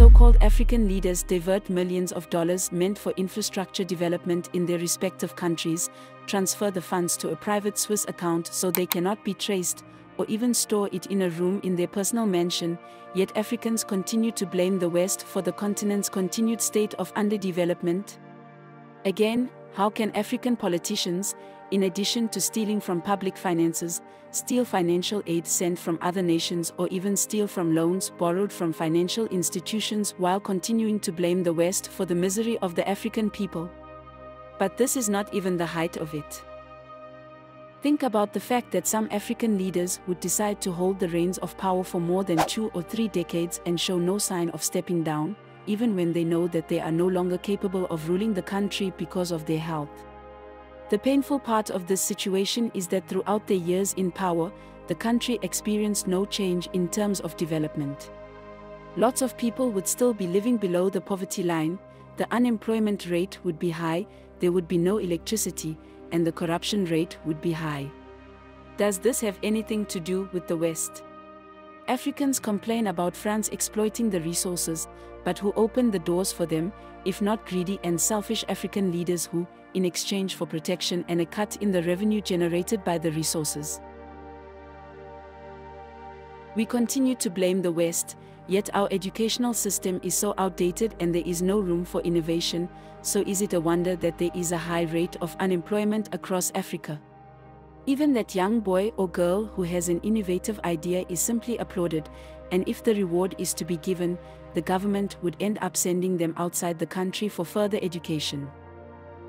so-called African leaders divert millions of dollars meant for infrastructure development in their respective countries, transfer the funds to a private Swiss account so they cannot be traced, or even store it in a room in their personal mansion, yet Africans continue to blame the West for the continent's continued state of underdevelopment? Again, how can African politicians, in addition to stealing from public finances, steal financial aid sent from other nations or even steal from loans borrowed from financial institutions while continuing to blame the West for the misery of the African people? But this is not even the height of it. Think about the fact that some African leaders would decide to hold the reins of power for more than 2 or 3 decades and show no sign of stepping down, even when they know that they are no longer capable of ruling the country because of their health. The painful part of this situation is that throughout their years in power, the country experienced no change in terms of development. Lots of people would still be living below the poverty line, the unemployment rate would be high, there would be no electricity, and the corruption rate would be high. Does this have anything to do with the West? Africans complain about France exploiting the resources, but who opened the doors for them, if not greedy and selfish African leaders who, in exchange for protection and a cut in the revenue generated by the resources, we continue to blame the West, yet our educational system is so outdated and there is no room for innovation, so is it a wonder that there is a high rate of unemployment across Africa? Even that young boy or girl who has an innovative idea is simply applauded, and if the reward is to be given, the government would end up sending them outside the country for further education.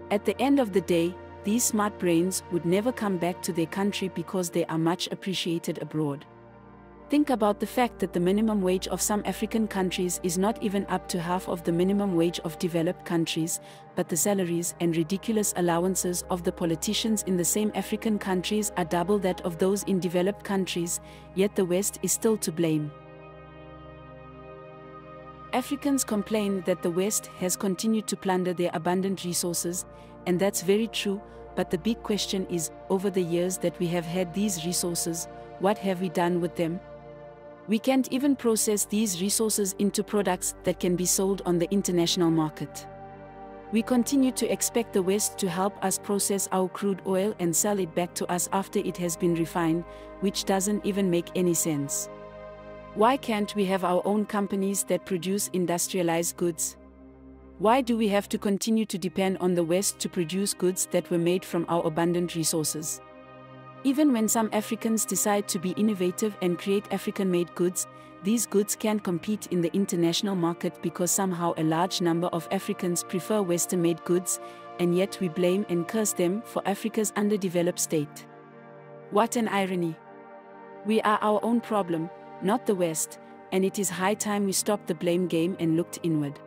At the end of the day, these smart brains would never come back to their country because they are much appreciated abroad. Think about the fact that the minimum wage of some African countries is not even up to half of the minimum wage of developed countries, but the salaries and ridiculous allowances of the politicians in the same African countries are double that of those in developed countries, yet the West is still to blame. Africans complain that the West has continued to plunder their abundant resources, and that's very true, but the big question is, over the years that we have had these resources, what have we done with them? We can't even process these resources into products that can be sold on the international market. We continue to expect the West to help us process our crude oil and sell it back to us after it has been refined, which doesn't even make any sense. Why can't we have our own companies that produce industrialized goods? Why do we have to continue to depend on the West to produce goods that were made from our abundant resources? Even when some Africans decide to be innovative and create African-made goods, these goods can't compete in the international market because somehow a large number of Africans prefer Western-made goods, and yet we blame and curse them for Africa's underdeveloped state. What an irony! We are our own problem, not the West, and it is high time we stopped the blame game and looked inward.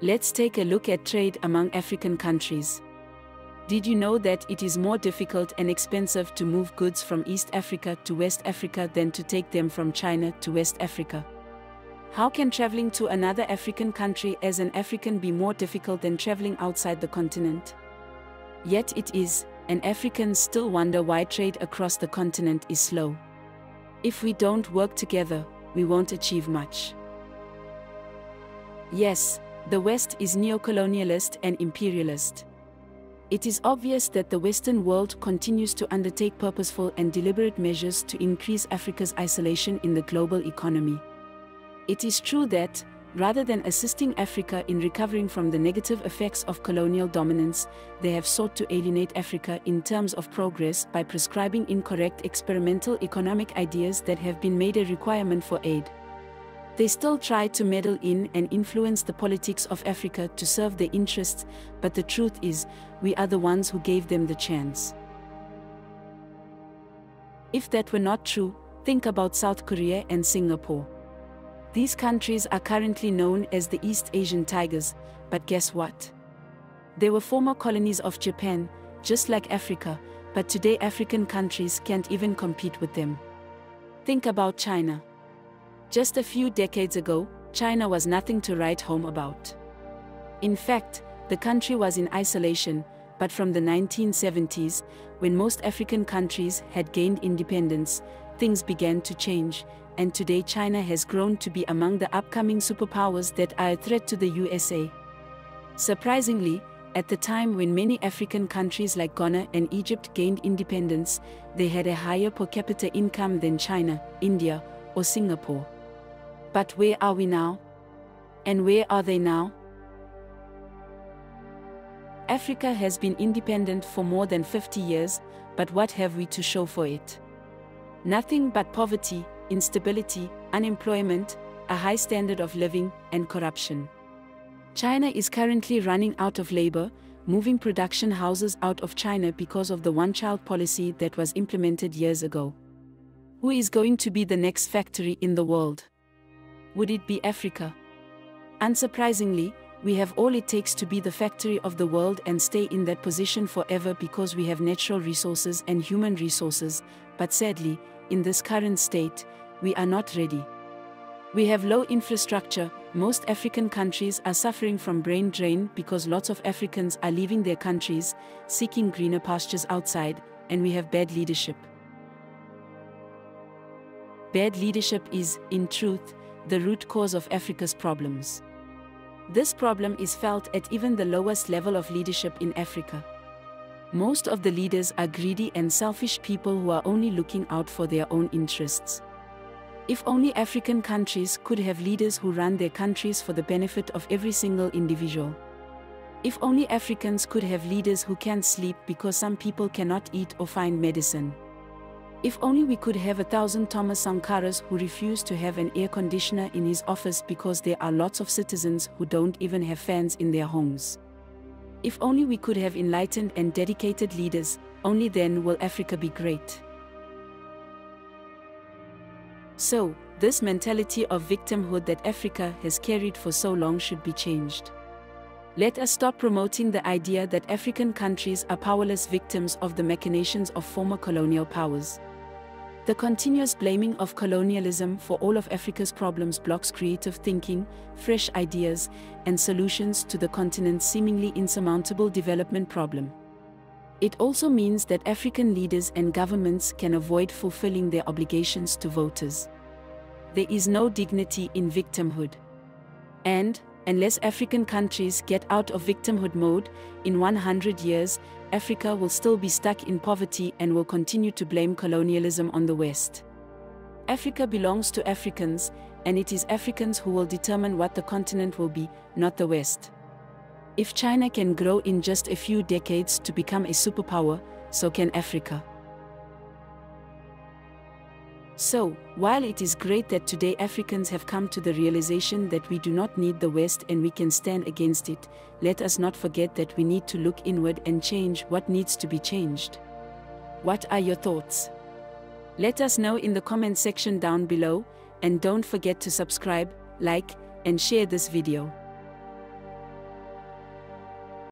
Let's take a look at trade among African countries. Did you know that it is more difficult and expensive to move goods from East Africa to West Africa than to take them from China to West Africa? How can traveling to another African country as an African be more difficult than traveling outside the continent? Yet it is. And Africans still wonder why trade across the continent is slow. If we don't work together, we won't achieve much. Yes, the West is neocolonialist and imperialist. It is obvious that the Western world continues to undertake purposeful and deliberate measures to increase Africa's isolation in the global economy. It is true that, rather than assisting Africa in recovering from the negative effects of colonial dominance, they have sought to alienate Africa in terms of progress by prescribing incorrect experimental economic ideas that have been made a requirement for aid. They still try to meddle in and influence the politics of Africa to serve their interests, but the truth is, we are the ones who gave them the chance. If that were not true, think about South Korea and Singapore. These countries are currently known as the East Asian Tigers, but guess what? They were former colonies of Japan, just like Africa, but today African countries can't even compete with them. Think about China. Just a few decades ago, China was nothing to write home about. In fact, the country was in isolation, but from the 1970s, when most African countries had gained independence, things began to change, and today China has grown to be among the upcoming superpowers that are a threat to the USA. Surprisingly, at the time when many African countries like Ghana and Egypt gained independence, they had a higher per capita income than China, India, or Singapore. But where are we now? And where are they now? Africa has been independent for more than 50 years, but what have we to show for it? Nothing but poverty, instability, unemployment, a high standard of living, and corruption. China is currently running out of labor, moving production houses out of China because of the one-child policy that was implemented years ago. Who is going to be the next factory in the world? Would it be Africa? Unsurprisingly, we have all it takes to be the factory of the world and stay in that position forever because we have natural resources and human resources, but sadly, in this current state, we are not ready. We have low infrastructure. Most African countries are suffering from brain drain because lots of Africans are leaving their countries, seeking greener pastures outside, and we have bad leadership. Bad leadership is, in truth, the root cause of Africa's problems. This problem is felt at even the lowest level of leadership in Africa. Most of the leaders are greedy and selfish people who are only looking out for their own interests. If only African countries could have leaders who run their countries for the benefit of every single individual. If only Africans could have leaders who can't sleep because some people cannot eat or find medicine. If only we could have 1,000 Thomas Sankaras who refuse to have an air conditioner in his office because there are lots of citizens who don't even have fans in their homes. If only we could have enlightened and dedicated leaders, only then will Africa be great. So, this mentality of victimhood that Africa has carried for so long should be changed. Let us stop promoting the idea that African countries are powerless victims of the machinations of former colonial powers. The continuous blaming of colonialism for all of Africa's problems blocks creative thinking, fresh ideas, and solutions to the continent's seemingly insurmountable development problem. It also means that African leaders and governments can avoid fulfilling their obligations to voters. There is no dignity in victimhood. And, unless African countries get out of victimhood mode, in 100 years, Africa will still be stuck in poverty and will continue to blame colonialism on the West. Africa belongs to Africans, and it is Africans who will determine what the continent will be, not the West. If China can grow in just a few decades to become a superpower, so can Africa. So, while it is great that today Africans have come to the realization that we do not need the West and we can stand against it, let us not forget that we need to look inward and change what needs to be changed. What are your thoughts? Let us know in the comment section down below, and don't forget to subscribe, like, and share this video.